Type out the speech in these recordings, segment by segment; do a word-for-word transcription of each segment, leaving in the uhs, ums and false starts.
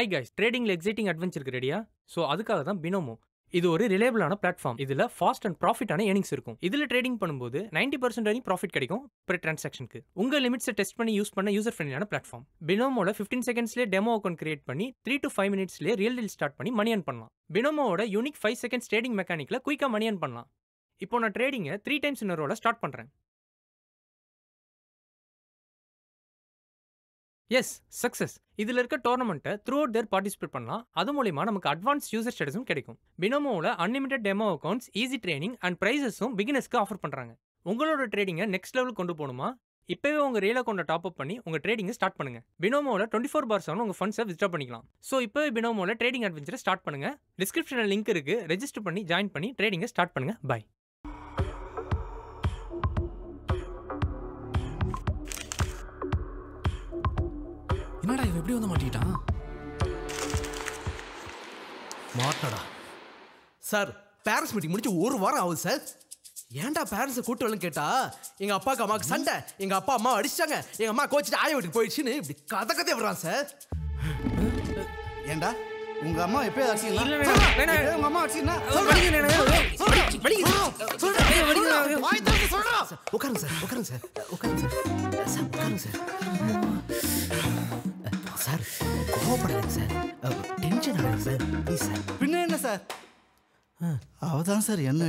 Hi guys, trading la exciting adventure ku ready ah? So adukaga dhaan Binomo. இது ஒரு ரிலையபிளான platform. இதுல fast and ப்ராஃபிட்டான earnings இருக்கும். இதுல ட்ரேடிங் பண்ணும்போது நைன்டி பர்சன்ட் வரைக்கும் ப்ராஃபிட் கிடைக்கும் பெர் டிரான்சாக்ஷனுக்கு. உங்க லிமிட்ஸை டெஸ்ட் பண்ணி யூஸ் பண்ண யூசர் ஃப்ரெண்ட்லியான பிளாட்ஃபார்ம். பினோமோல ஃபிஃப்டீன் செகண்ட்ஸ்லேயே டெமோ அக்கௌண்ட் கிரியேட் பண்ணி த்ரீ டு ஃபைவ் மினிட்ஸ்லேயே ரியல் டீல் ஸ்டார்ட் பண்ணி மணி அர்ன் பண்ணலாம். பினோமோட யூனிக் ஃபைவ் செகண்ட்ஸ் ட்ரேடிங் மெக்கானிக்ல குயிக்காக மணி அர்ன் பண்ணலாம். இப்போ நான் ட்ரேடிங்கை த்ரீ டைம்ஸ் இன் ரோல ஸ்டார்ட் பண்றேன். Yes success. இதில் இருக்க டோர்னமெண்ட்டை த்ரூ அவுட் தேர் பார்ட்டிசிபேட் பண்ணலாம். அது மூலிமா நமக்கு அட்வான்ஸ் யூசர் ஸ்டேட்டஸும் கிடைக்கும். பினோமோவில் unlimited demo accounts, easy training and ப்ரைஸஸும் பிகினர்ஸ்க்கு ஆஃபர் பண்ணுறாங்க. உங்களோட ட்ரேடிங்கை நெக்ஸ்ட் லெவலுக்கு கொண்டு போகணுமா? இப்போவே உங்கள் ரியல் அக்கௌண்ட்டை டாப் அப் பண்ணி உங்கள் ட்ரேடிங்கை ஸ்டார்ட் பண்ணுங்கள். பினோமோவில் டுவெண்ட்டி ஃபோர் பார் செவன் உங்கள் ஃபண்ட்ஸை வித்ட்ரா பண்ணிக்கலாம். ஸோ இப்போவே பினோமோவில் ட்ரேடிங் அட்வென்ச்சரை ஸ்டார்ட் பண்ணுங்கள். டிஸ்கிரிப்ஷனில் லிங்க் இருக்குது. ரெஜிஸ்டர் பண்ணி ஜாயின் பண்ணி ட்ரேடிங்கை ஸ்டார்ட் பண்ணுங்கள். பை. என்னடா இவன் எப்படி வந்து மாட்டிக்கிட்டான்? மாட்டடா சார், பேரண்ட்ஸ் மீட்டிங் முடிச்சு ஒரு வாரம் ஆகுது சார். ஏன்டா பேரண்ட்ஸை கூட்டு வரலன்னு கேட்டா, எங்க அப்பாவுக்கு அம்மாவுக்கு சண்டை, எங்க அப்பா அம்மா அடிச்சிட்டாங்க, எங்க அம்மா கோச்சிட்டு ஆய வீட்டுக்கு போயிடுச்சுன்னு இப்படி கதை கதை விடுறான் சார். ஏண்டா உங்க அம்மா எப்போ உட்காருங்க சார், உட்காருங்க சார், உட்காருங்க சார், உட்காருங்க சார். சார் கோவப்படாதீங்க சார், டென்ஷன் ஆகுது சார், ப்ளீஸ் சார். பின்ன என்ன சார், அவதான் சார் என்ன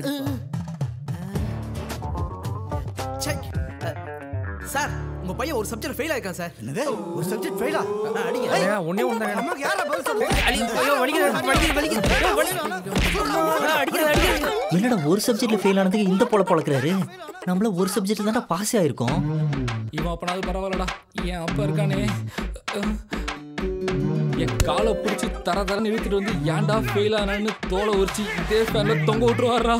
சார், உங்க பையன் ஒரு சப்ஜெக்ட் ஃபெயில் ஆயிருக்கான் சார். என்னது ஒரு சப்ஜெக்ட் ஃபெயிலா? அடிங்க ஒண்ணே ஒண்ணு. நமக்கு யாரா பதில் சொல்லுங்க. ஐயோ வலிக்குது வலிக்குது வலிக்குது. என்னடா ஒரு சப்ஜெக்ட்ல ஃபெயில் ஆனதுக்கு இந்த போல போலக்குறாரு? நம்மள ஒரு சப்ஜெக்ட்ல தான்டா பாஸ் ஆயிருக்கோம். இவன் அப்பனாவது பரவாயில்லடா, ஏன் அப்பா இருக்கானே என் காலை பிடிச்சி தர தரன்னு இழுத்துட்டு வந்து ஏன்டா ஃபெயில் ஆனான்னு தோலை உரிச்சு இதே ஃபேன்ல தொங்க விட்டுருவாரா?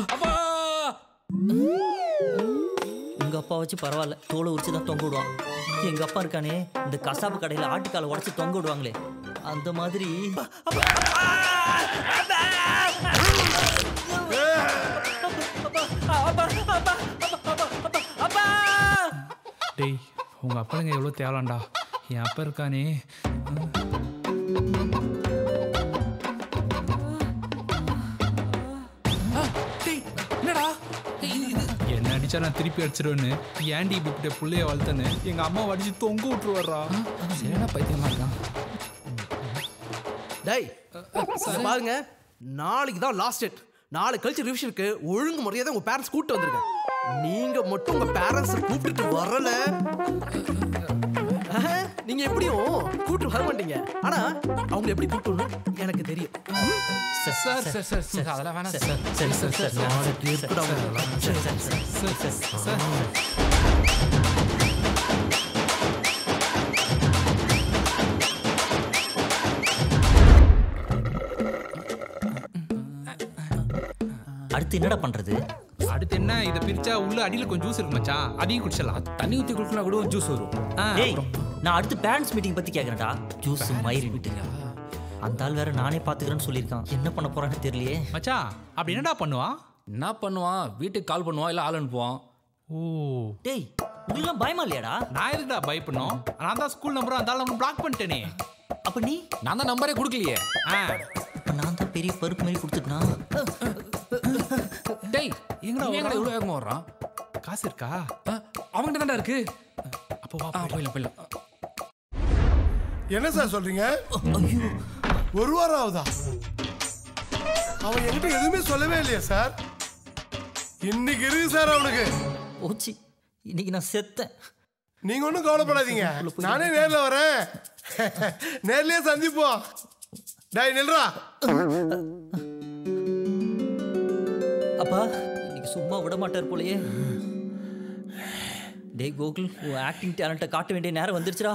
உங்க அப்பா வச்சு பரவாயில்ல, தோலை உரிச்சு தான் தொங்க விடுவான். எங்க அப்பா இருக்கானே, இந்த கசாப்பு கடையில ஆட்டுக்காலை உடச்சு தொங்க விடுவாங்களே அந்த மாதிரி. டேய் உங்க அப்பாங்க எவ்வளோ தேவலாண்டா, என் அப்பா இருக்கானே. என்ன அடிச்சா நான் திருப்பி அடிச்சிருவேன்னு ஏன்டி இப்படி பிள்ளைய வளர்த்தேன்னு எங்க அம்மா அடிச்சு தொங்க விட்டு வர்றா. சரியான பைத்தியமா இருக்கான். டேய் பாருங்க, நாளைக்கு தான் லாஸ்ட் டேட். நாளை கழிச்சு ரிவிஷனுக்கு ஒழுங்கு முறையா தான் உங்க பேரண்ட்ஸ் கூப்பிட்டு வந்துருங்க. நீங்க மட்டும் உங்க பேரண்ட்ஸ் கூப்பிட்டு வரல, நீங்க எப்படியும் கூப்பிட்டு வர மாட்டீங்க. ஆனா அவங்க எப்படி கூப்பிடணும் எனக்கு தெரியும். அடுத்து என்னடா பண்றது? அடுத்து என்ன, இத பிரிச்சா உள்ள அடியில கொஞ்சம் ஜூஸ் இருக்கு மச்சான், அதையும் குடிச்சலாம். தண்ணி ஊத்தி குடிச்சா கூட ஜூஸ் வரும். ஏய் நான் அடுத்து பேரண்ட்ஸ் மீட்டிங் பத்தி கேக்குறேன்டா. ஜூஸ் மயிர் விட்டுங்க. அந்த ஆள் வேற நானே பாத்துக்கிறேன்னு சொல்லியிருக்கான். என்ன பண்ண போறான்னு தெரியலையே மச்சான். அப்படி என்னடா பண்ணுவான்? என்ன பண்ணுவான், வீட்டுக்கு கால் பண்ணுவான் இல்ல ஆள் அனுப்புவான். ஓ டேய் உங்களுக்கு பயமா இல்லையாடா? நான் எதுக்குடா பயப்படணும்? நான் தான் ஸ்கூல் நம்பர் அந்த ஆள் நம்பர் பிளாக் பண்ணிட்டேனே. அப்ப நீ நான் தான் நம்பரே கொடுக்கலையே. நான் தான் பெரிய பருப்பு மாதிரி கொடுத்துட்டா. டேய் எங்கடா எங்கடா இவ்வளவு வேகமா வர்றான்? காசு இருக்கா? அவங்கிட்ட தான்டா இருக்கு. அப்போ வா போயிடலாம் போயிடலாம். என்ன சார் சொல்றீங்க? ஐயோ ஒரு வாரம் ஆகுதா? அவன் என்கிட்ட எதுவுமே சொல்லவே இல்லையா சார்? இன்னைக்கு இருக்கு சார் அவனுக்கு. ஓச்சி இன்னைக்கு நான் செத்தேன். நீங்க ஒன்றும் கவலைப்படாதீங்க, நானே நேரில் வரேன், நேர்லயே சந்திப்போம். டேய் நில்றா. அப்பா இன்னைக்கு சும்மா விட மாட்டார் போலயே. டேய் கோகுல், உன் ஆக்டிங் டேலண்ட்டை காட்ட வேண்டிய நேரம் வந்துருச்சுடா.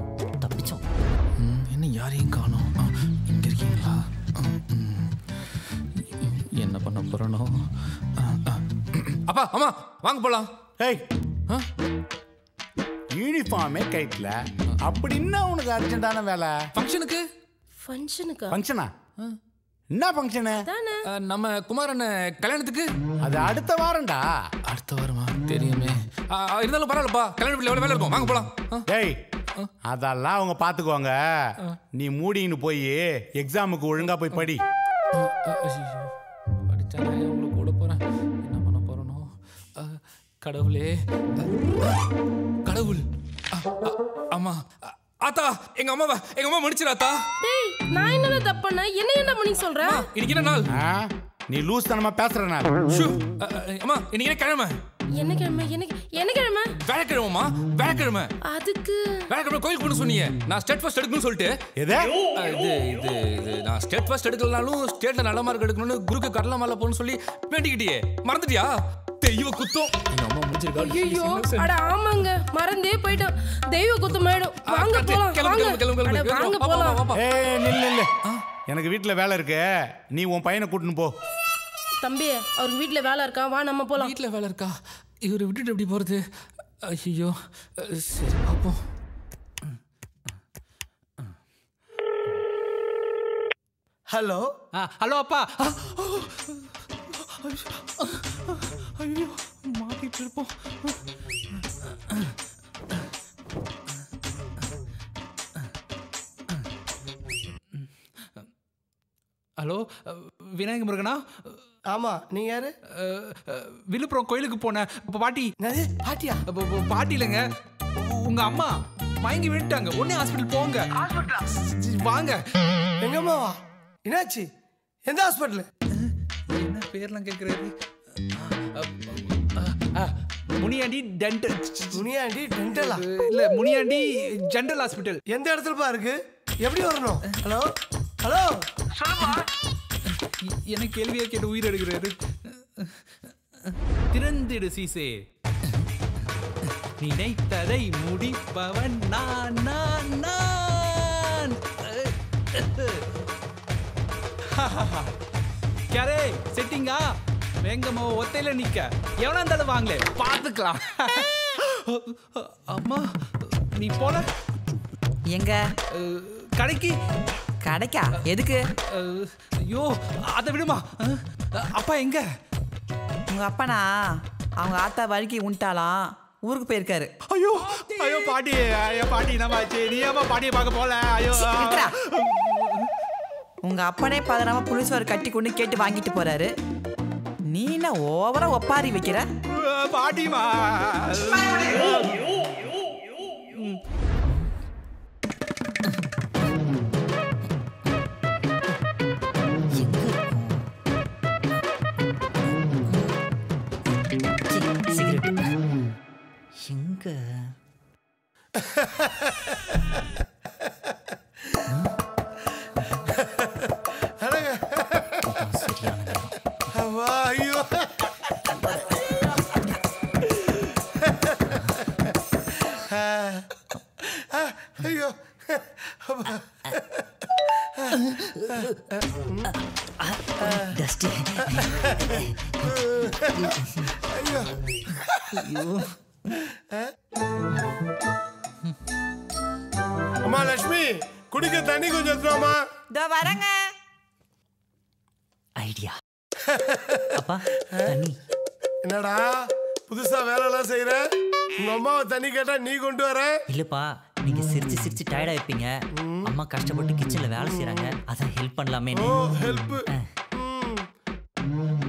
தப்பிச்சோம். என்ன யாரையும் காணோம். இங்கே இருக்கீங்களா? வரணும். அப்பா அம்மா வாங்க போலாம். ஏய் யூனிஃபார்மே கைட்ல அப்படின்னா உனக்கு அர்ஜென்ட்டான வேலை. ஃபங்க்ஷனுக்கு ஃபங்க்ஷனுக்கு ஃபங்க்ஷனா? என்ன ஃபங்க்ஷனு? நம்ம குமாரன் கல்யாணத்துக்கு. அது அடுத்த வாரம்டா. அடுத்த வாரமா? தெரியுமே. இருந்தாலும் பரவாயில்லப்பா, கல்யாண வீட்டில் எவ்வளோ வேலை இருக்கும், வாங்க போகலாம். ஏய் அதெல்லாம் அவங்க பார்த்துக்குவாங்க, நீ மூடின்னு போய் எக்ஸாமுக்கு ஒழுங்காக போய் படி. படித்தா உங்களுக்கு கூட போகிறேன், என்ன பண்ண போகிறனும். கடவுளே கடவுள். அம்மா ஆத்தா, எங்க அம்மாவை எங்க அம்மா மன்னிச்சிராத்தா. டேய் நான் என்னடா தப்பு பண்ண, என்ன என்ன பண்ணி சொல்ற? இன்னைக்கு என்ன நாள்? நீ லூஸ் தனமா பேசுற நாள். அம்மா இன்னைக்கு கிளம்ப. என்ன கிளம்ப? எனக்கு என்ன கிளம்ப? வேற கிளம்பமா? வேற கிளம்ப. அதுக்கு வேற கிளம்ப கோயில் போன்னு சொன்னீங்க. நான் ஸ்டேட் ஃபர்ஸ்ட் எடுக்கணும்னு சொல்லிட்டு எதே இது இது இது நான் ஸ்டேட் ஃபர்ஸ்ட் எடுக்கலனாலும் ஸ்டேட்ல நல்ல மார்க் எடுக்கணும்னு குருக்கு கடல மால போன்னு சொல்லி வேண்டிக்கிட்டியே, மறந்துட்டியா? தெய்வ குத்தம். அம்மா முடிஞ்சிருக்கா? ஐயோ அட ஆமாங்க மறந்தே போய்ட்டேன். தெய்வ குத்தம் மேடம் வாங்க போலாம். வாங்க கிளம்புங்க வாங்க போலாம். ஏய் நில்ல நில்ல, எனக்கு வீட்ல வேலை இருக்கு, நீ உன் பையனை கூட்டிட்டு போ. தம்பி அவர் வீட்ல வேலை இருக்கா, வா நம்ம போலாம். வீட்ல வேலை இருக்கா? இவரை விட்டுட்டு எப்படி போறது? ஐயோ சரி பாப்போம். ஹலோ ஹலோ அப்பா. ஐயோ மாட்டிட்டு இருப்போம். ஹலோ விநாயக முருகனா? ஆமா நீ யாரு? விழுப்புரம் கோயிலுக்கு போன பாட்டி. பாட்டியா? பாட்டி இல்லைங்க, உங்க அம்மா மயங்கி விழுந்துட்டாங்க, உடனே ஹாஸ்பிட்டல் போங்க. வாங்க. எங்க அம்மாவா? என்னாச்சு? எந்த ஹாஸ்பிட்டல்? என்ன பேர்லாம் கேட்கறது? முனியாண்டி டென்டல். முனியாண்டி டென்டலா? இல்ல முனியாண்டி ஜெனரல் ஹாஸ்பிட்டல். எந்த இடத்துல பா இருக்கு? எப்படி வரணும்? ஹலோ ஹலோ சொல்லுமா. என்ன கேள்வியா கேட்டு உயிர் எடுக்கிறது? திறந்திடு சீசே, நினைத்ததை முடிப்பவன் நான் நான் நான். கரே செட்டிங்கா வேங்கமோ ஒத்தையில நிக்க எவனா இருந்தாலும் வாங்களே பாத்துக்கலாம். அம்மா நீ போல எங்க கடைக்கு? கடைக்கா? எதுக்கு? ஐயோ அதை விடுமா. அப்பா எங்க? உங்க அப்பானா அவங்க ஆத்தா வழுக்கி உண்டாலாம், ஊருக்கு போயிருக்காரு. ஐயோ ஐயோ பாட்டி, ஐயோ பாட்டி என்னமாச்சு? நீ ஏமா பாட்டியை பார்க்க போல? ஐயோ உங்க அப்பனே பதறாம புளிசோறு கட்டி கொண்டு கேட்டு வாங்கிட்டு போறாரு, நீ என்ன ஓவரா ஒப்பாரி வைக்கிற? பாட்டிமா எங்க? அம்மா லட்சுமி குடிக்க தண்ணி கொஞ்சம் எடுத்துமா. இதோ வரங்க. ஐடியா. அப்பா தண்ணி. என்னடா புதுசா வேலை எல்லாம் செய்யற? உங்க அம்மாவை தண்ணி கேட்டா நீ கொண்டு வர? இல்லப்பா நீங்க சிரிச்சு சிரிச்சு டயர்டா இருப்பீங்க, அம்மா கஷ்டப்பட்டு கிச்சன்ல வேலை செய்யறாங்க, அதான் ஹெல்ப் பண்ணலாமே. ஓ ஹெல்ப்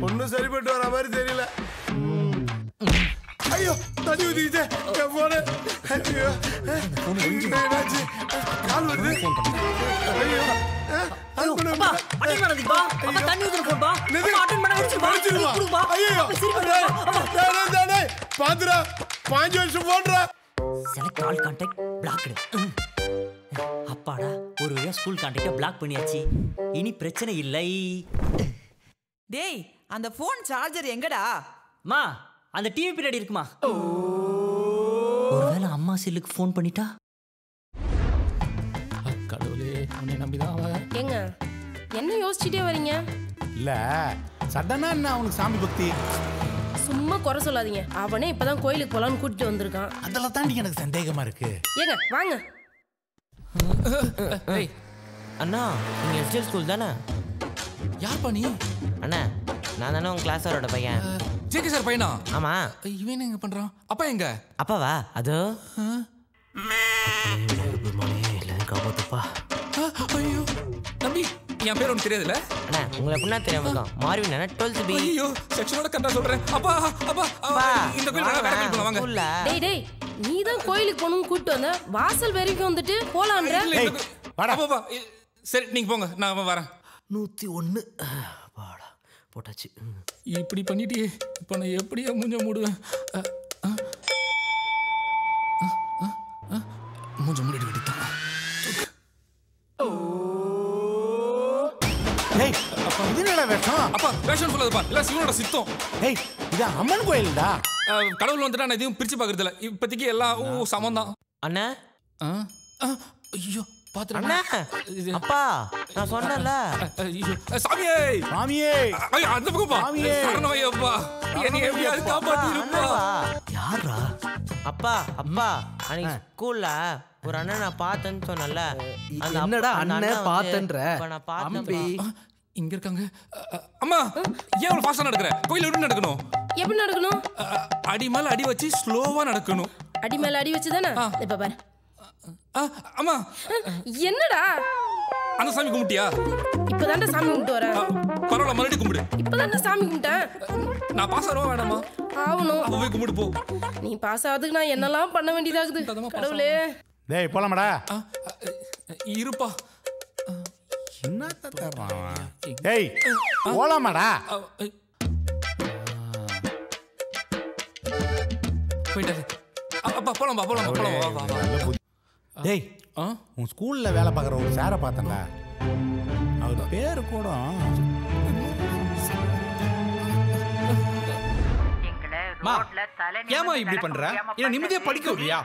ஒன்னும் சரிப்பட்டு வர மாதிரி தெரியல. ஐயோ தண்ணி ஊத்திக்கிட்டே என் போன. ஐயோ என்னாச்சு? கால் வருது. ஐயோ அப்பா அட்டன் பண்ணதுப்பா. அப்பா தண்ணி ஊத்துற போப்பா. நீ அட்டன் பண்ண வச்சு பாருப்பா. ஐயோ டேய் டேய் டேய் பாத்ரா பாஞ்சு வருஷம் போடுற. Select call contact blocked. அப்பாடா ஒரு வழியா ஸ்கூல் கான்டாக்ட பிளாக் பண்ணியாச்சு, இனி பிரச்சனை இல்லை. டேய் அந்த போன் சார்ஜர் எங்கடா? மா அந்த டிவி பின்னாடி இருக்குமா? ஒருவேளை அம்மா செல்லுக்கு ஃபோன் பண்ணிட்டா? கடவுளே உன்னை நம்பிதான். எங்க என்ன யோசிச்சுட்டே வரீங்க? இல்ல சடனா என்ன உங்களுக்கு சாமி பக்தி? சும்மா குறை சொல்லாதீங்க. அவனே இப்பதான் கோயிலுக்கு போலான்னு கூட்டிட்டு வந்திருக்கான். அதெல்லாம் தாண்டி எனக்கு சந்தேகமா இருக்கு. ஏங்க வாங்க. ஏய் அண்ணா, நீங்க எஃப்ஜிஎல் ஸ்கூல் தானே? யார் பண்ணி? அண்ணா நான் தானே உங்க கிளாஸ் சாரோட பையன். ஜேகே சார் பையனா? ஆமா. இவன் எங்க பண்றான்? அப்பா எங்க? அப்பாவா? அது ஐயோ தம்பி, என் பேர் ஒன்று தெரியாதுல்ல? அண்ணா உங்களை எப்படின்னா தெரியாம மாறிவின் அண்ணா டுவெல்த் பி. ஐயோ செக்ஷனோட கண்டா சொல்றேன். அப்பா அப்பா இந்த கோயில் வேற கோயில் வாங்க. டேய் டேய், நீ தான் கோயிலுக்கு போணும் கூட்டி வந்த, வாசல் வரைக்கும் வந்துட்டு போலாம்ன்ற. வாடா பாப்பா. சரி நீங்க போங்க, நான் வரேன். நூற்று ஒன்று வாடா போட்டாச்சு. இப்படி பண்ணிட்டியே, இப்போ நான் எப்படியா மூஞ்ச மூடுவேன்? மூஞ்ச மூடிட்டு விட்டுத்தான். அம்மன் கோயில்டா, கடவுள் வந்துட்டா நான் எதுவும் பிரிச்சு பாக்குறது இல்ல. இப்போதைக்கு எல்லாம் சமம் தான். அண்ணா ஐயோ பாத்துறேன். அப்பா நான் சொன்னேன்ல. சாமியே சாமியே, ஐயோ அந்த பக்கம் பா. சாமியே சரணமய்யா அப்பா, என்னைய எப்படியாவது காப்பாத்திருப்பா. யாரா? அப்பா அப்பா, அன்னைக்கு ஸ்கூல்ல ஒரு அண்ணன் நான் பார்த்தேன்னு சொன்னல. என்னடா அண்ணன் பார்த்தன்ற? அம்பி இங்க இருக்காங்க. அம்மா ஏன் அவ்வளவு ஃபாஸ்டா நடக்குற? கோயில எப்படி நடக்கணும்? எப்படி நடக்கணும்? அடி மேல அடி வச்சு ஸ்லோவா நடக்கணும். அடி மேல அடி வச்சு தானே? இப்ப பாரு. அம்மா என்னடா? அந்த சாமி கும்பிட்டியா? இப்பதான்டா சாமி கும்பிட்டு வரேன். பரவாயில்ல மறுபடியும் கும்பிடு. இப்பதான்டா சாமி கும்பிட்டேன். நான் பாஸ் ஆகவா வேண்டாமா? ஆகணும். அப்ப போய் கும்பிடு போ. நீ பாஸ் ஆகுதுக்கு நான் என்னெல்லாம் பண்ண வேண்டியதாகுது கடவுளே. டேய் போலாமாடா? இருப்பா. என்ன தரமா? டேய் போலாமாடா? போய்டா. அப்பா போலாமா போலாமா போலாமா வா. டேய் உன் ஸ்கூலில் வேலை பார்க்குற ஒரு சாரை பார்த்தேன்டா. அவர் பேர் கூட ஏமா இப்படி பண்ற? ஏன் நிம்மதியா படிக்க விடலையா?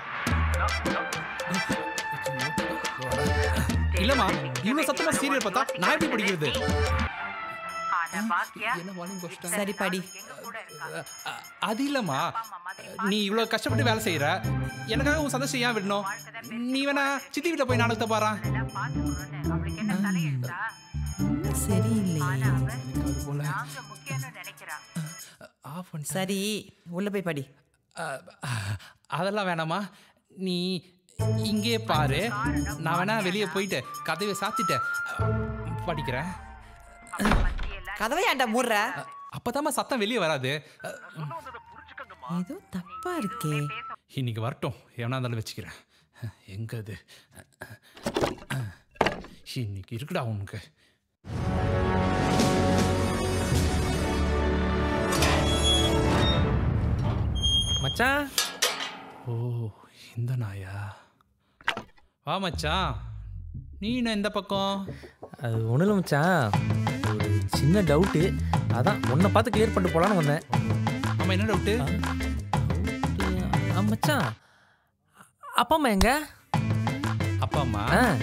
இல்லம்மா இவ்வளவு சத்தமா சீரியல் பார்த்தா நான் எப்படி படிக்கிறது? சரி படி. அது இல்லம்மா, நீ இவ்வளோ கஷ்டப்பட்டு வேலை செய்யற, எனக்காக உன் சந்தோஷம் ஏன் விடணும்? நீ வேணா சித்தி வீட்டில் போய் நாடகத்தை பாரு. சரி உள்ள போய் படி. அதெல்லாம் வேணாமா, நீ இங்கே பாரு. நான் வேணா வெளியே போயிட்டு கதவை சாத்திட்டேன் படிக்கிறேன். கதவை ஏன்டா மூடுற? அப்பதாம்மா சத்தம் வெளியே வராது. ஏதோ தப்பா இருக்கே. இன்னைக்கு வரட்டும், எவனா இருந்தாலும் வச்சுக்கிறேன். எங்க அது இன்னைக்கு இருக்குடா உனக்கு. மச்சான் ஓ இந்த நாயா? வா மச்சான். நீ என்ன இந்த பக்கம்? அது ஒண்ணுல மச்சான், ஒரு சின்ன டவுட்டு. அதான் உன்னை பார்த்து கிளியர் பண்ணிட்டு போகலான்னு வந்தேன். ஆமாம் என்ன டவுட்டு? மச்சான் அப்பா அம்மா எங்க? அப்பா அம்மா ஏன்?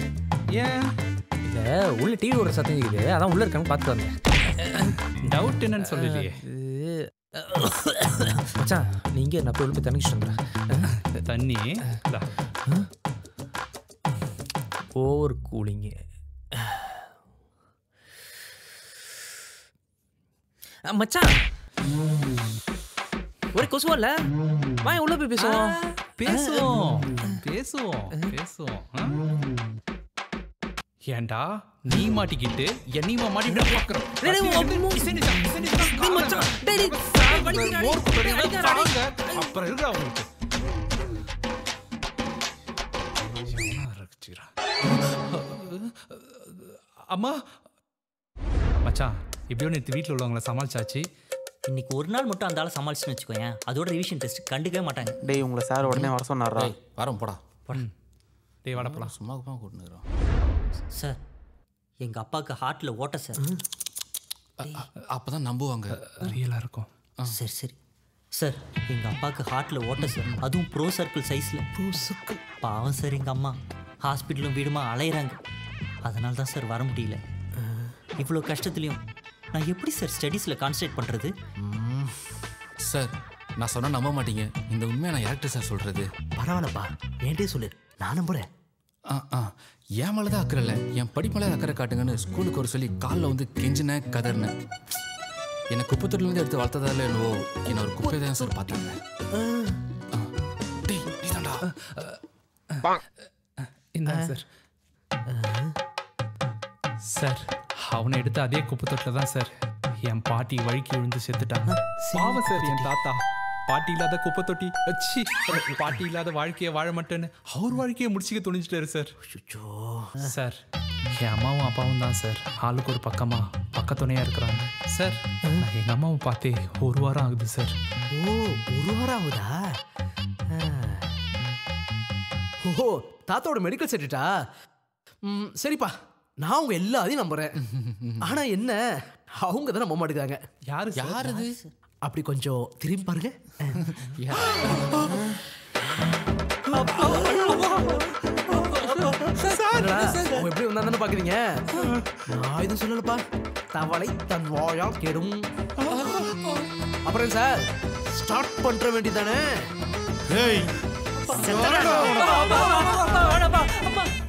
இல்லை உள்ள டிவி ஓடுற சத்தம் கேட்குது, அதான் உள்ளே இருக்கான்னு பார்த்துட்டு வந்தேன். டவுட் என்னன்னு சொல்லலையே. மச்சான் நீங்கள் நான் போய் உள்ள போய் தண்ணி சொல்கிறேன். தண்ணி ஓவர் கூலிங்கு. மச்சான் ஒரே கொசுவா இல்ல? வா உள்ள போய் பேசுவோம். பேசுவோம் பேசுவோம் பேசுவோம். ஏண்டா நீ மாட்டிக்கிட்டு என்னையுமா மாட்டிட்டு பாக்குறோம்? அப்புறம் இருக்கா உங்களுக்கு? அம்மா மச்சான் எப்படியோ நேற்று வீட்டில் உள்ளவங்கள சமாளிச்சாச்சு. இன்னைக்கு ஒரு நாள் மட்டும் அந்த ஆளை சமாளிச்சுன்னு வச்சுக்கோங்க, அதோட ரிவிஷன் டெஸ்ட் கண்டுக்கவே மாட்டாங்க. டேய் உங்களை சார் உடனே வர சொன்னாரா? வரோம் போடா போடணும். டேய் வாடா போலாம். சும்மா சும்மா கூட்டினுக்கிறோம் சார். எங்கள் அப்பாவுக்கு ஹார்ட்டில் ஓட்ட சார். அப்போ தான் நம்புவாங்க, ரியலாக இருக்கும். சரி சரி சார், எங்கள் அப்பாவுக்கு ஹார்ட்டில் ஓட்ட சார், அதுவும் ப்ரோ சர்க்கிள் சைஸில். ப்ரோ சர்க்கிள் பாவம் சார், எங்கள் அம்மா ஹாஸ்பிட்டலும் வீடுமா அலையிறாங்க. அதனால தான் சார் வர முடியல. இவ்வளோ கஷ்டத்துலேயும் நான் எப்படி சார் ஸ்டடீஸில் கான்சன்ட்ரேட் பண்ணுறது? சார் நான் சொன்னால் நம்ப மாட்டீங்க, இந்த உண்மையை நான் யார்கிட்ட சார் சொல்கிறது? பரவாயில்லப்பா, என்கிட்டே சொல்லு, நான் நம்புகிறேன். ஆ ஆ என் மேலே தான் அக்கறை இல்லை, என் படிப்பால அக்கறை காட்டுங்கன்னு ஸ்கூலுக்கு ஒரு சொல்லி காலில் வந்து கெஞ்சின கதறினேன். என்னை குப்பத்தொட்டிலேருந்து எடுத்து வளர்த்ததால என்னவோ என்னை ஒரு குப்பை தான் சார் பார்த்துருந்தேன். சார் அவனை எடுத்து அதே குப்பத்தொட்டில் தான் சார் என் பாட்டி வழுக்கி விழுந்து செத்துட்டாங்க. பாவம் சார் என் தாத்தா, பாட்டி இல்லாத குப்பத்தொட்டி வச்சு பாட்டி இல்லாத வாழ்க்கையை வாழ மாட்டேன்னு அவர் வாழ்க்கையை முடிச்சுக்க துணிஞ்சிட்டாரு சார். சார் என் அம்மாவும் அப்பாவும் தான் சார் ஆளுக்கு ஒரு பக்கமா பக்கத்துணையாக இருக்கிறாங்க சார். நான் எங்கள் அம்மாவை பார்த்தே ஒரு வாரம் ஆகுது சார். ஓ, ஒரு வாரம் ஆகுதா? ஓஹோ, தாத்தாவோட மெடிக்கல் செட்டுட்டா? சரிப்பா, நான் அவங்க எல்லாத்தையும் நம்புறேன். ஆனா என்ன, அவங்க தான் நம்ப மாட்டேங்கிறாங்க. யாரு யாரு அது? அப்படி கொஞ்சம் திரும்பி பாருங்க. எப்படி வந்தான்னு பாக்குறீங்க? நான் எதுவும் சொல்லலப்பா. தவளை தன் வாழால் கெடும். அப்புறம் சார் ஸ்டார்ட் பண்ற வேண்டியதானே. Hey! Selamat datang! Abang! Abang! Abang! Abang! Abang!